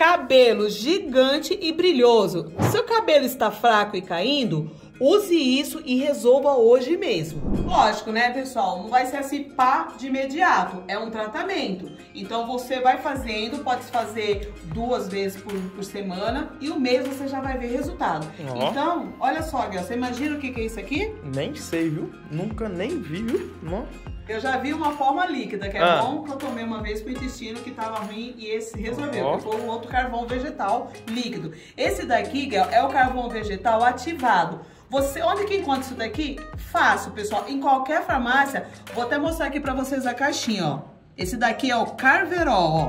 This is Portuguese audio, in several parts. Cabelo gigante e brilhoso. Seu cabelo está fraco e caindo? Use isso e resolva hoje mesmo. Lógico, né, pessoal? Não vai ser assim pá de imediato. É um tratamento. Então, você vai fazendo, pode fazer 2 vezes por semana e o mês você já vai ver resultado. Oh. Então, olha só, Guel, você imagina o que é isso aqui? Nem sei, viu? Nunca nem vi, viu? Não. Eu já vi uma forma líquida, que é bom, que eu tomei uma vez pro intestino que tava ruim e esse resolveu. Oh. Foi um outro carvão vegetal líquido. Esse daqui, Guel, é o carvão vegetal ativado. Você, onde que encontra isso daqui? Fácil, pessoal. Em qualquer farmácia. Vou até mostrar aqui pra vocês a caixinha, ó. Esse daqui é o Carverol, ó.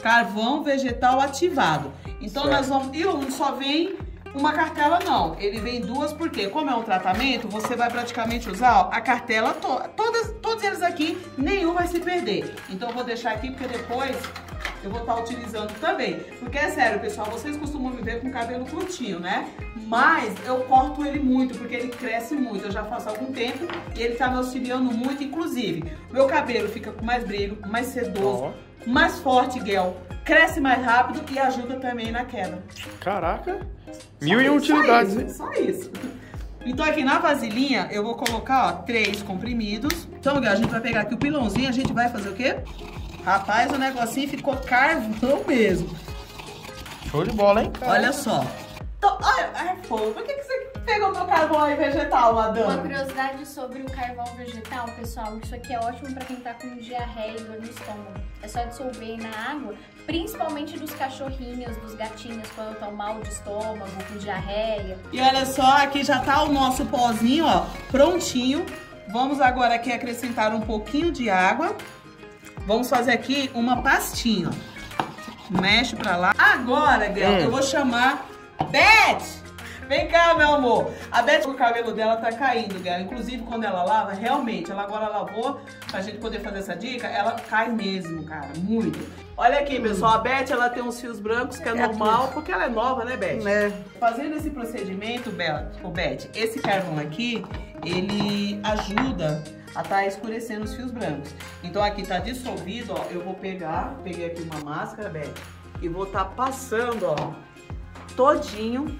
Carvão vegetal ativado. Então, certo. Nós vamos... E não só vem uma cartela, não. Ele vem 2, porque como é um tratamento, você vai praticamente usar, ó, a cartela toda. Todos eles aqui, nenhum vai se perder. Então, eu vou deixar aqui, porque depois... eu vou estar utilizando também. Porque é sério, pessoal, vocês costumam me ver com cabelo curtinho, né? Mas eu corto ele muito, porque ele cresce muito. Eu já faço há algum tempo e ele tá me auxiliando muito, inclusive. Meu cabelo fica com mais brilho, mais sedoso, mais forte, Guel. Cresce mais rápido e ajuda também na queda. Caraca, mil e utilidades, hein? Só isso. Então aqui na vasilhinha eu vou colocar, ó, 3 comprimidos. Então, Guel, a gente vai pegar aqui o pilãozinho, a gente vai fazer o quê? Rapaz, o negocinho ficou carvão mesmo. Show de bola, hein? Caramba. Olha só. Então, olha, por que você pegou meu carvão aí vegetal, Adão? Uma curiosidade sobre o carvão vegetal, pessoal. Isso aqui é ótimo pra quem tá com diarreia e dor no estômago. É só dissolver na água, principalmente dos cachorrinhos, dos gatinhos, quando estão mal de estômago, com diarreia. E olha só, aqui já tá o nosso pozinho, ó, prontinho. Vamos agora aqui acrescentar um pouquinho de água. Vamos fazer aqui uma pastinha. Mexe pra lá. Agora, Guel, eu vou chamar Beth. Vem cá, meu amor. A Beth, o cabelo dela tá caindo, Guel. Inclusive, quando ela lava, realmente, ela agora lavou, pra gente poder fazer essa dica, ela cai mesmo, cara, muito. Olha aqui, pessoal, a Beth, ela tem uns fios brancos, que é normal, tudo. Porque ela é nova, né, Beth? É. Fazendo esse procedimento, Beth, esse carvão aqui, ele ajuda a tá escurecendo os fios brancos. Então aqui tá dissolvido, ó, eu vou pegar, peguei aqui uma máscara, Beth, e vou tá passando, ó, todinho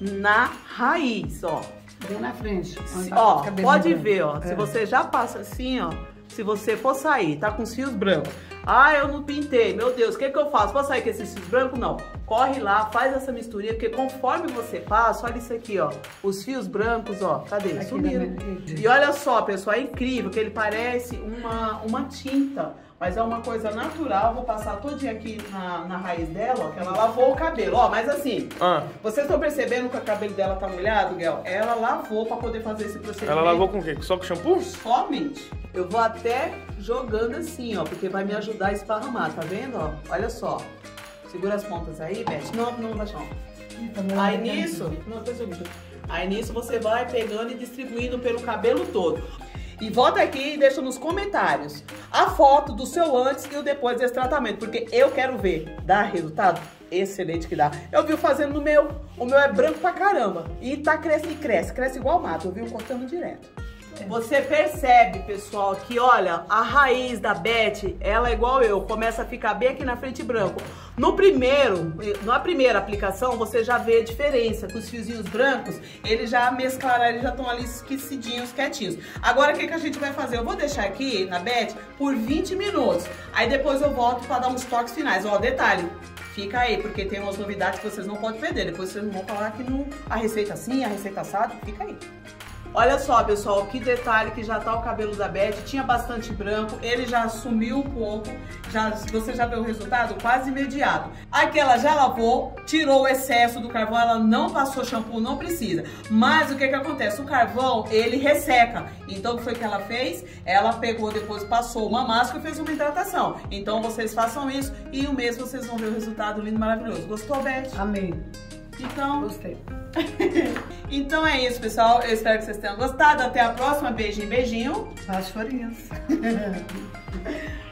na raiz, ó. Bem na frente. Ó, pode ver, ó, se você já passa assim, ó, se você for sair, tá com os fios brancos. Ah, eu não pintei, meu Deus, o que que eu faço? Vou sair com esses fios brancos? Não. Corre lá, faz essa misturinha, porque conforme você passa, olha isso aqui, ó. Os fios brancos, ó, cadê? Sumiram. E olha só, pessoal, é incrível, que ele parece uma tinta, mas é uma coisa natural. Vou passar todinha aqui na raiz dela, ó, que ela lavou o cabelo, ó, mas assim, vocês estão percebendo que o cabelo dela tá molhado, Guel? Ela lavou pra poder fazer esse procedimento. Ela lavou com o quê? Só com shampoo? Somente. Eu vou até jogando assim, ó, porque vai me ajudar a esparramar, tá vendo, ó? Olha só. Segura as pontas aí, Beth. Não, não vai achar. Aí nisso, você vai pegando e distribuindo pelo cabelo todo. E volta aqui e deixa nos comentários a foto do seu antes e o depois desse tratamento, porque eu quero ver. Dá resultado? Excelente que dá. Eu vi fazendo no meu. O meu é branco pra caramba. E tá cresce igual mato. Eu vi cortando direto. Você percebe, pessoal, que olha, a raiz da Beth, ela é igual eu, começa a ficar bem aqui na frente branco. Na primeira aplicação, você já vê a diferença, que os fiozinhos brancos, eles já mesclaram, eles já estão ali esquecidinhos, quietinhos. Agora, o que que a gente vai fazer? Eu vou deixar aqui na Beth por 20 minutos, aí depois eu volto para dar uns toques finais. Ó, detalhe, fica aí, porque tem umas novidades que vocês não podem perder, depois vocês não vão falar que não, a receita assim, a receita assada, fica aí. Olha só, pessoal, que detalhe que já tá o cabelo da Beth, tinha bastante branco, ele já sumiu um pouco, você já vê o resultado quase imediato. Aqui ela já lavou, tirou o excesso do carvão, ela não passou shampoo, não precisa. Mas o que que acontece? O carvão, ele resseca. Então, o que foi que ela fez? Ela pegou, depois passou uma máscara e fez uma hidratação. Então, vocês façam isso e o mês vocês vão ver o resultado lindo, maravilhoso. Gostou, Beth? Amei. Então... gostei. Então é isso, pessoal. Eu espero que vocês tenham gostado. Até a próxima. Beijinho, beijinho. As farinhas.